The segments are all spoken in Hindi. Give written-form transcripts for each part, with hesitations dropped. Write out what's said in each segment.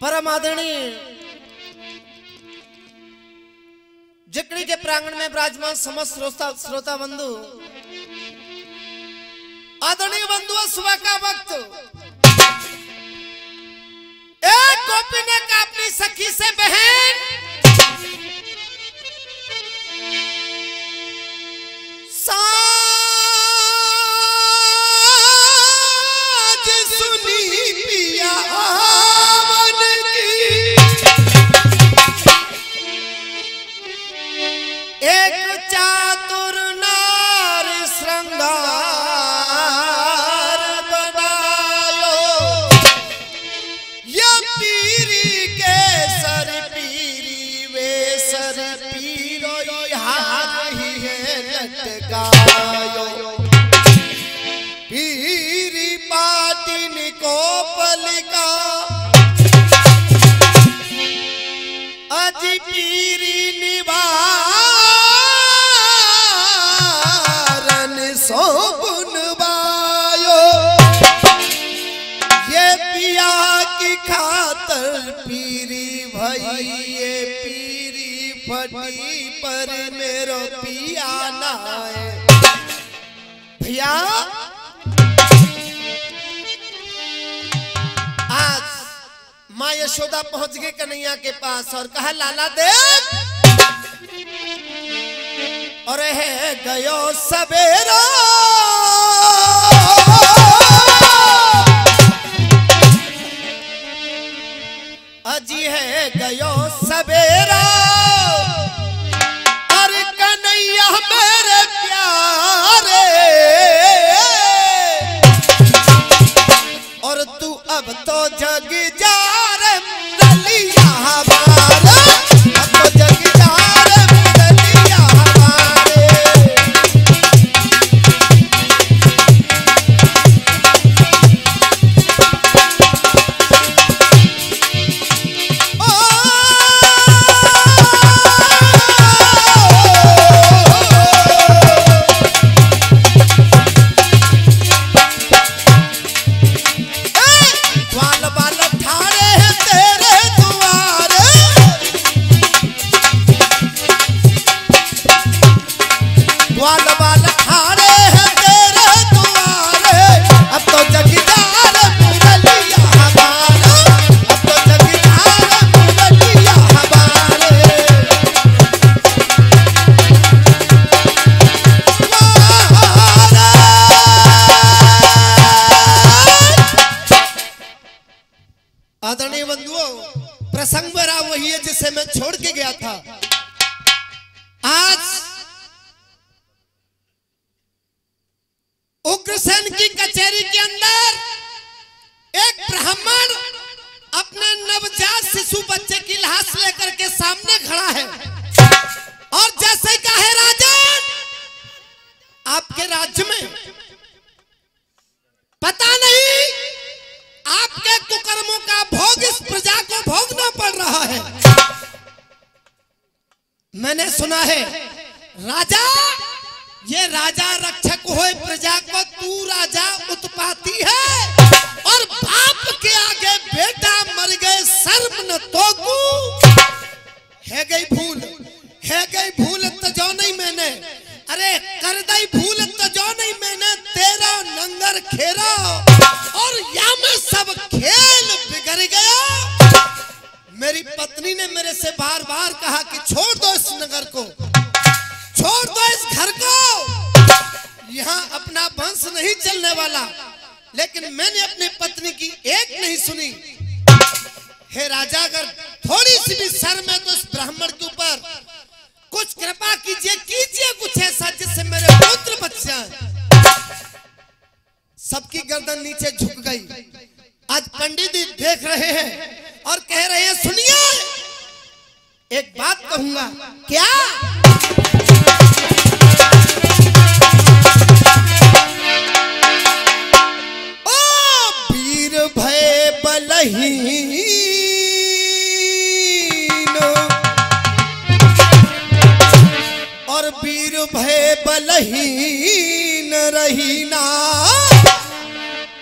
परम आदरणीय जिकड़ी के प्रांगण में विराजमान समस्त श्रोता बंधु, आदरणीय बंधुओं, सुबह का वक्त एक गोपी ने कहा अपनी सखी से, बहन पर मेरो पिया ना है। भैया आज माँ यशोदा पहुंच गई कन्हैया के पास और कहा, लाला देख और है गयो सवेरा, अजी है गयो सवेरा,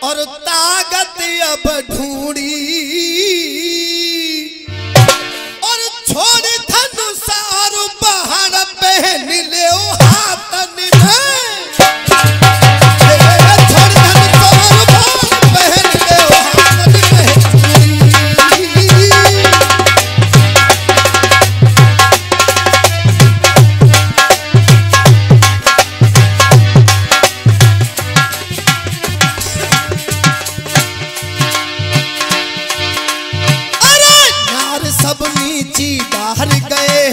और ताकत अब ढूंढी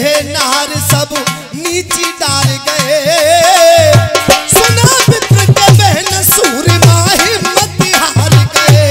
है नार सब नीची डाल गए। सुना विप्रक बहन सूर माही मत हार गए।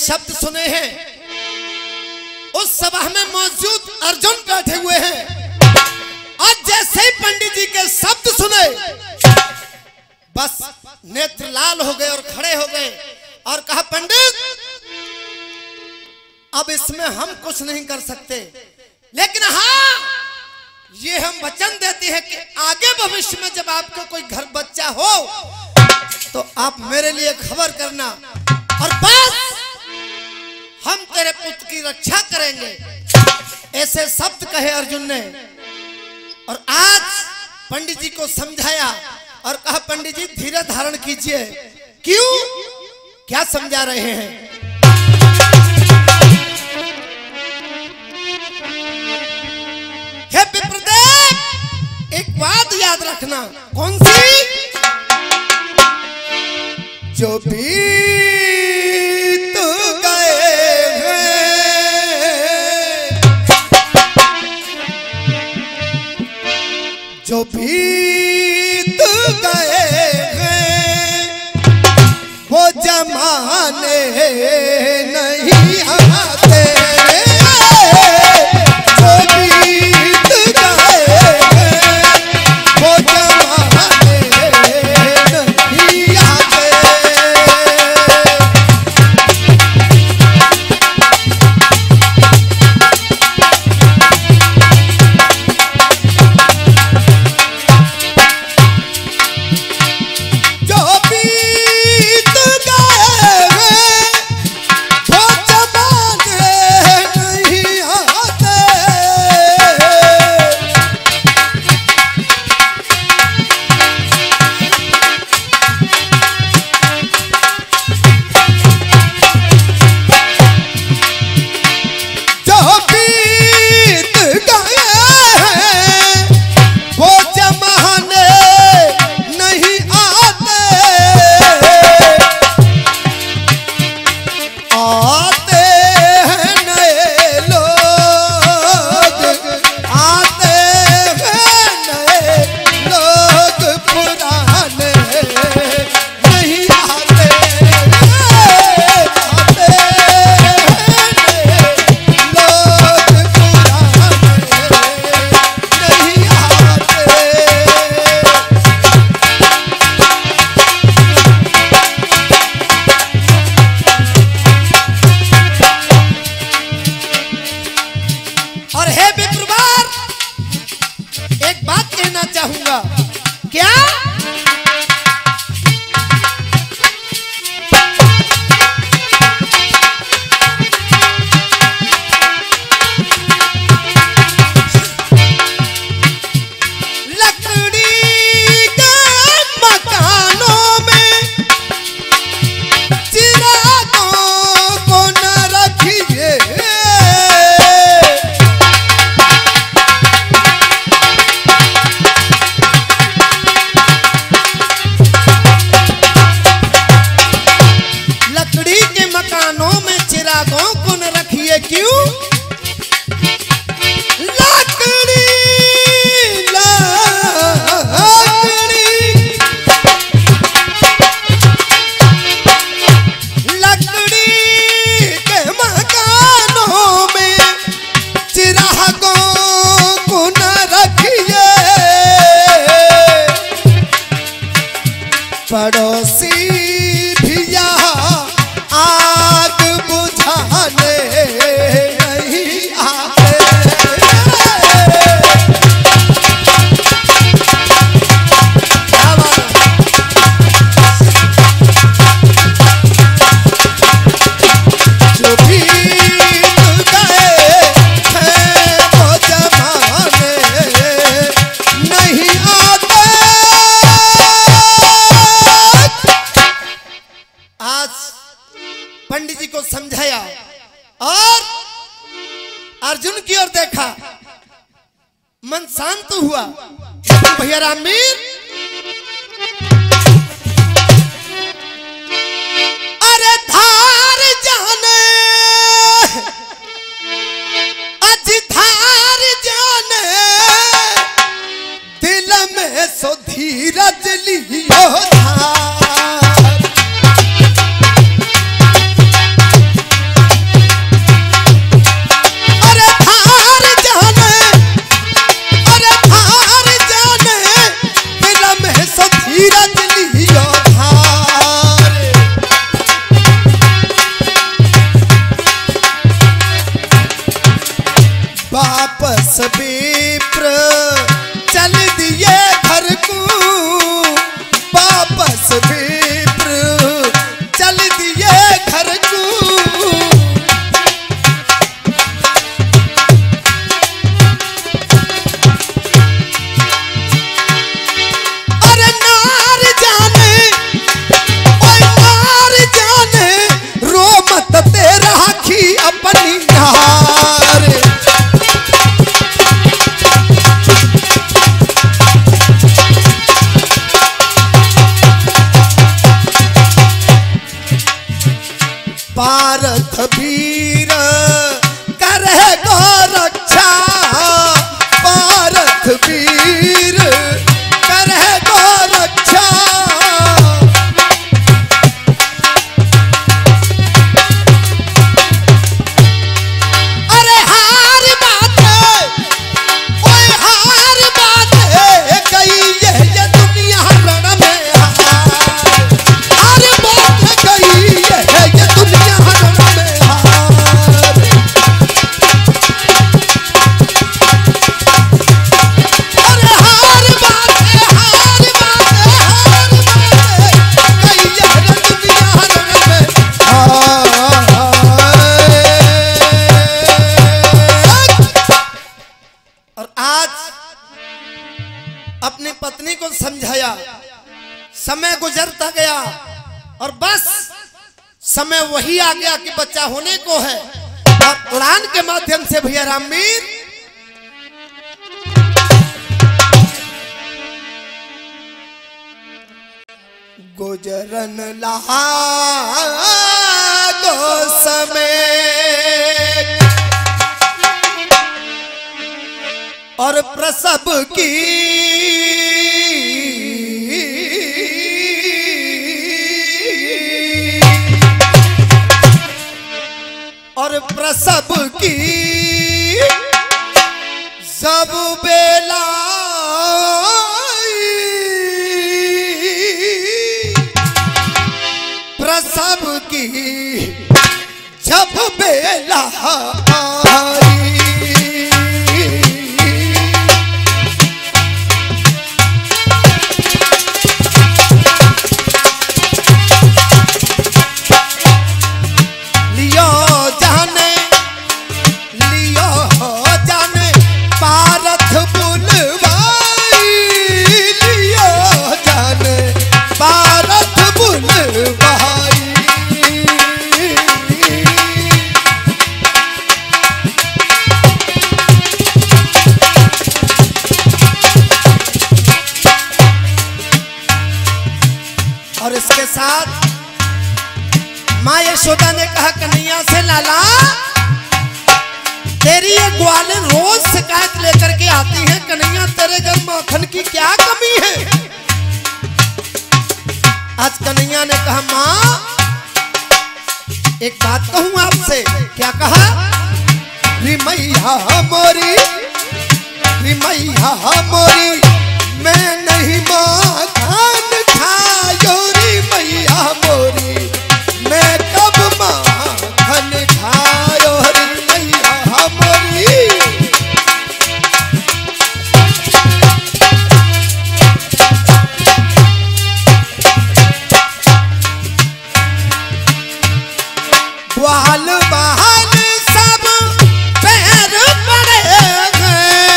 शब्द सुने हैं, उस सभा में मौजूद अर्जुन बैठे हुए हैं। आज जैसे ही पंडित जी के शब्द सुने, बस नेत्र लाल हो गए और खड़े हो गए और कहा, पंडित अब इसमें हम कुछ नहीं कर सकते, लेकिन हाँ ये हम वचन देते हैं कि आगे भविष्य में जब आपको कोई घर बच्चा हो तो आप मेरे लिए खबर करना और बस हम तेरे पुत्र की रक्षा करेंगे। ऐसे शब्द कहे अर्जुन ने। और आज पंडित जी को समझाया और कहा, पंडित जी धीरज धारण कीजिए। क्यों, क्या समझा रहे हैं? हे विप्रदेव, एक बात याद रखना। कौन सी? जो बीत गए जो बीत गए हैं वो जमाने नहीं आते। जो बीत गए हैं वो जमाने नहीं आते। और अर्जुन की ओर देखा, मन शांत हुआ। भैया रामवीर अरे धार जाने अज धार जाने दिल में सो धीरज लियो धार। वापस विप्र चल दिए घर को, वापस विप्र चल दिए घर को। अरे नार जाने रो मत तेरा आखी अपनी नार। पारथ वीर करे गोरक्षा, पारथ वीर करे गोरक्षा। अरे हार बात है कई ये दुनिया रण में हार बात है कई ये दुनिया। अपनी पत्नी को समझाया, समय गुजरता गया और बस समय वही आ गया कि बच्चा होने को है। और उड़ान के माध्यम से भैया रामवीर गुजरन लहा दो समय और प्रसव की सब बेला प्रसव की जब बेला माँ यशोदा ने कहा कन्हैया से, लाला तेरी ये ग्वालें रोज शिकायत लेकर के आती हैं, कन्हैया तेरे घर माखन की क्या कमी है। आज कन्हैया ने कहा माँ एक बात कहूँ आपसे। क्या कहा? मैया मोरी, मैया मोरी मैं नहीं माखन खायो री, मैया मोरी मैं कब माखन खायो रे मैया मोरी। ग्वाल बहाल सब पैर पड़े हैं,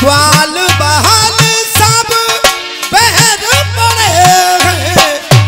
ग्वाल बहाल पैर पड़े हैं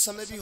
समय भी